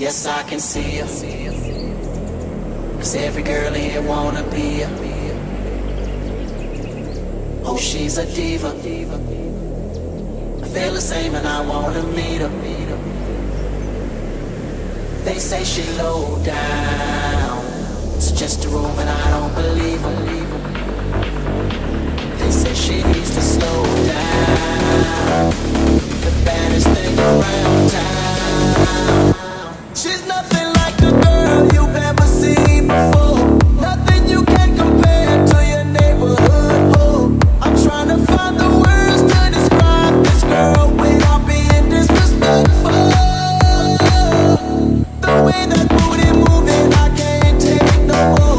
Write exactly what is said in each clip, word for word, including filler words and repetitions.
Yes, I can see her. Cause every girl here wanna be her. Oh, she's a diva. I feel the same and I wanna meet her. They say she low down. It's just a room and I don't believe her. They say she needs to slow down. The baddest thing around town. She's nothing like the girl you've ever seen before. Nothing you can compare to your neighborhood. Oh, I'm trying to find the words to describe this girl without being disrespectful. The way that booty moving, I can't take no more.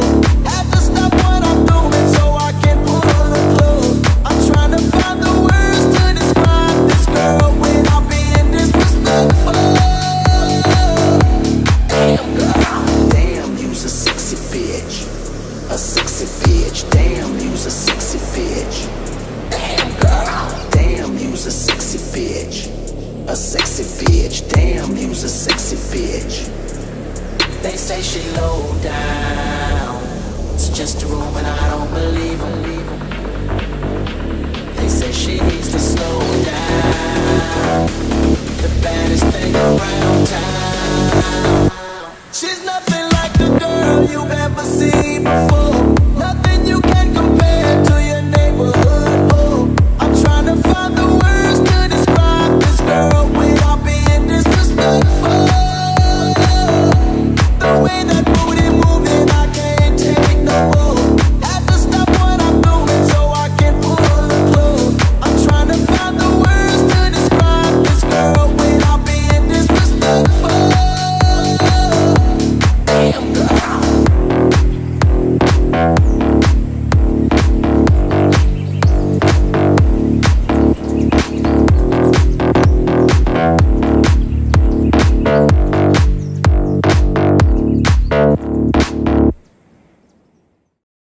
She needs to slow down. The baddest thing.